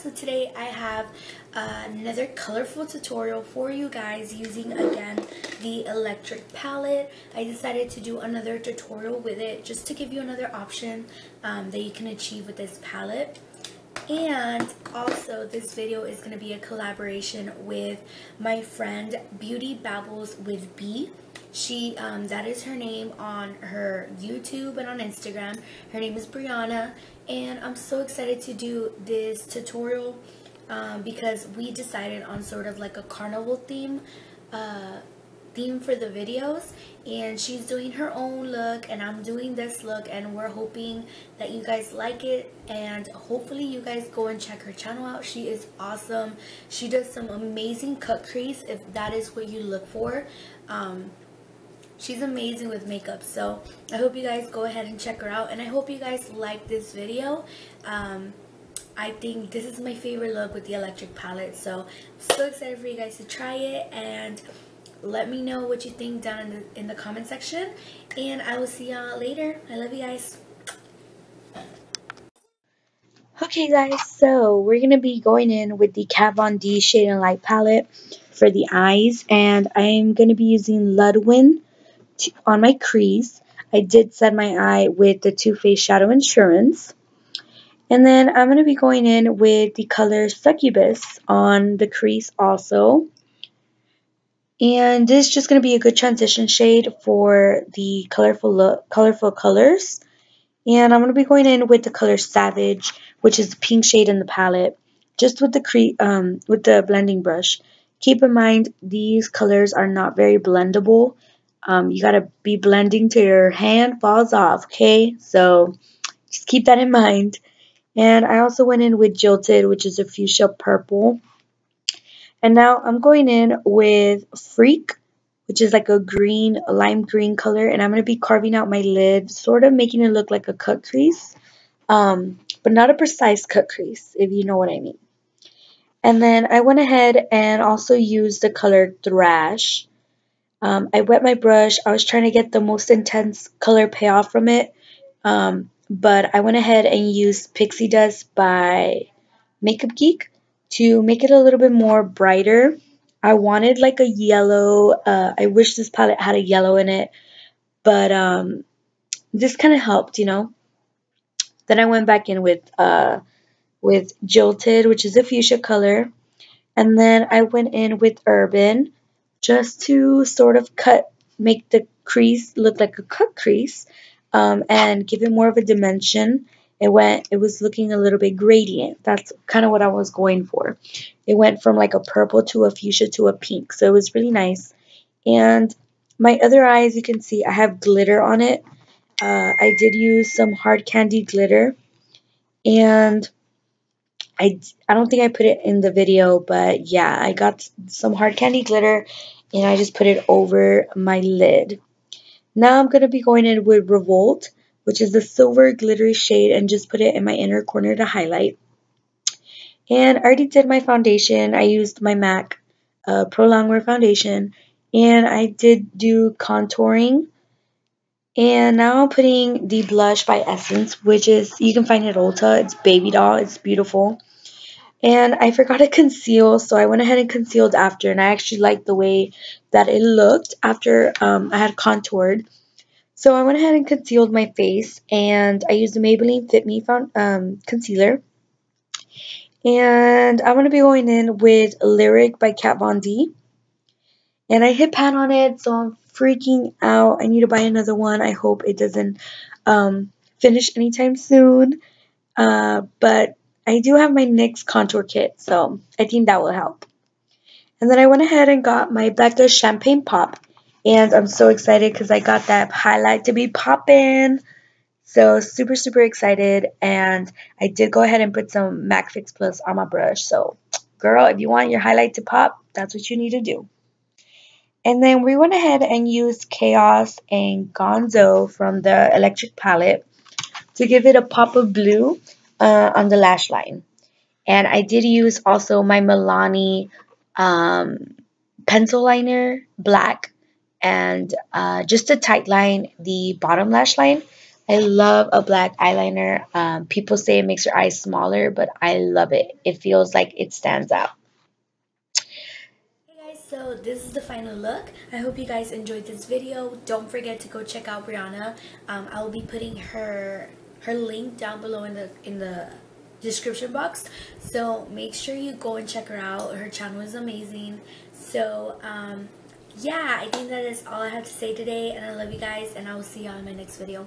So today I have another colorful tutorial for you guys using again the Electric Palette. I decided to do another tutorial with it just to give you another option that you can achieve with this palette. And also this video is going to be a collaboration with my friend Beauty Babbles with B. She that is her name on her YouTube and on Instagram. Her name is Briana, and I'm so excited to do this tutorial because we decided on sort of like a carnival theme for the videos, and she's doing her own look and I'm doing this look, and we're hoping that you guys like it, and hopefully you guys go and check her channel out. She is awesome. She does some amazing cut crease if that is what you look for. She's amazing with makeup, so I hope you guys go ahead and check her out, and I hope you guys like this video. I think this is my favorite look with the Electric Palette, so I'm so excited for you guys to try it, and let me know what you think down in the comment section, and I will see y'all later. I love you guys. Okay guys, so we're going to be going in with the Kat Von D Shade and Light Palette for the eyes, and I'm going to be using Ludwin on my crease. I did set my eye with the Too Faced Shadow Insurance. And then I'm going to be going in with the color Succubus on the crease also. And this is just going to be a good transition shade for the colorful colors. And I'm going to be going in with the color Savage, which is the pink shade in the palette, just with the blending brush. Keep in mind, these colors are not very blendable. You got to be blending till your hand falls off, okay? So just keep that in mind. And I also went in with Jilted, which is a fuchsia purple. And now I'm going in with Freak, which is like a lime green color. And I'm going to be carving out my lid, sort of making it look like a cut crease. But not a precise cut crease, if you know what I mean. And then I went ahead and also used the color Thrash. I wet my brush. I was trying to get the most intense color payoff from it. But I went ahead and used Pixie Dust by Makeup Geek to make it a little bit more brighter. I wanted like a yellow. I wish this palette had a yellow in it, but this kind of helped, you know. Then I went back in with Jilted, which is a fuchsia color. And then I went in with Urban just to sort of make the crease look like a cut crease and give it more of a dimension. It was looking a little bit gradient. That's kind of what I was going for. It went from like a purple to a fuchsia to a pink. So it was really nice. And my other eye, as you can see, I have glitter on it. I did use some hard candy glitter. And I don't think I put it in the video, but yeah, I got some hard candy glitter and I just put it over my lid. Now I'm going to be going in with Revolt, which is the silver glittery shade, and just put it in my inner corner to highlight. And I already did my foundation. I used my MAC Pro Longwear foundation, and I did do contouring. And now I'm putting the blush by Essence, which is, you can find it at Ulta. It's Baby Doll. It's beautiful. And I forgot to conceal, so I went ahead and concealed after, and I actually liked the way that it looked after I had contoured. So I went ahead and concealed my face, and I used the Maybelline Fit Me Concealer. And I'm going to be going in with Lyric by Kat Von D. And I hit pan on it, so I'm freaking out. I need to buy another one. I hope it doesn't finish anytime soon. But I do have my NYX contour kit, so I think that will help. And then I went ahead and got my Becca Champagne Pop. And I'm so excited because I got that highlight to be popping. So super, super excited. And I did go ahead and put some MAC Fix Plus on my brush. So girl, if you want your highlight to pop, that's what you need to do. And then we went ahead and used Chaos and Gonzo from the Electric Palette to give it a pop of blue on the lash line. And I did use also my Milani pencil liner, black, and just to tight line the bottom lash line. I love a black eyeliner. People say it makes your eyes smaller, but I love it. It feels like it stands out. Hey guys, so this is the final look. I hope you guys enjoyed this video. Don't forget to go check out Briana. I will be putting her link down below in the description box, so make sure you go and check her out. Her channel is amazing. So yeah, I think that is all I have to say today, and I love you guys, and I will see y'all in my next video.